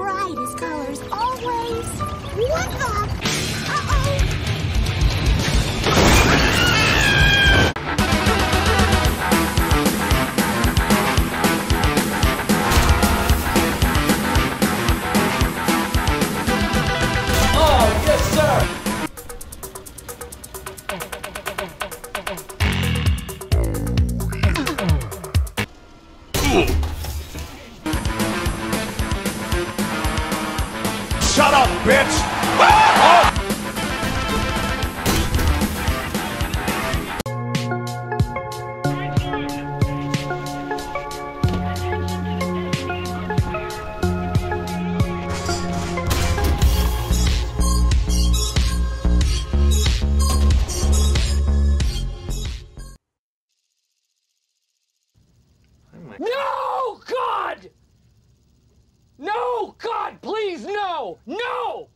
brightest colors always. What the? Shut up, bitch! Ah! Oh! No, God! No, God, please, no! No!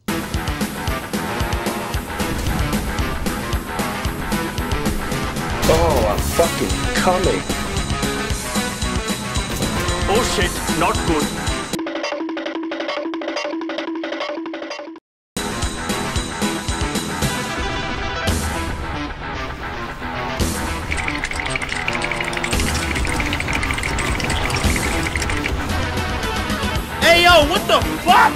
Oh, I'm fucking coming. Oh shit, not good. Yo, what the fuck?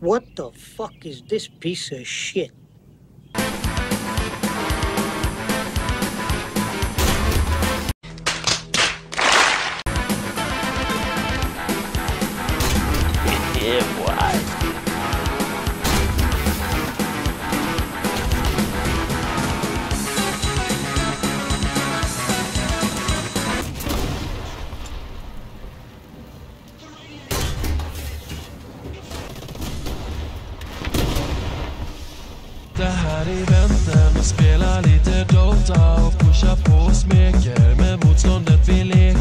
What the fuck is this piece of shit? Det här är vänten, spelar lite Dota och pushar på och smeker med motståndet vi leker.